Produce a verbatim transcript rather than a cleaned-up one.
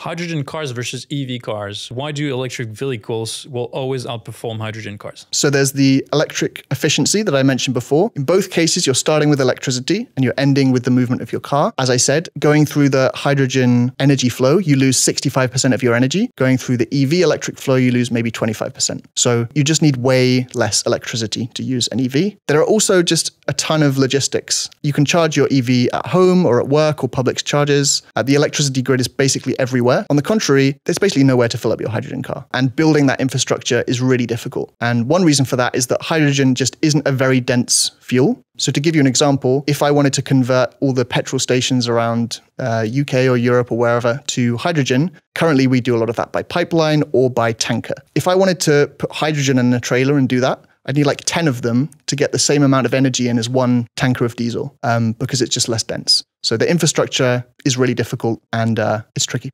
Hydrogen cars versus E V cars. Why do electric vehicles will always outperform hydrogen cars? So there's the electric efficiency that I mentioned before. In both cases, you're starting with electricity and you're ending with the movement of your car. As I said, going through the hydrogen energy flow, you lose sixty-five percent of your energy. Going through the E V electric flow, you lose maybe twenty-five percent. So you just need way less electricity to use an E V. There are also just a ton of logistics. You can charge your E V at home or at work or public charges. Uh, the electricity grid is basically everywhere. On the contrary, there's basically nowhere to fill up your hydrogen car. And building that infrastructure is really difficult. And one reason for that is that hydrogen just isn't a very dense fuel. So to give you an example, if I wanted to convert all the petrol stations around uh, U K or Europe or wherever to hydrogen, currently we do a lot of that by pipeline or by tanker. If I wanted to put hydrogen in a trailer and do that, I'd need like ten of them to get the same amount of energy in as one tanker of diesel um, because it's just less dense. So the infrastructure is really difficult and uh, it's tricky.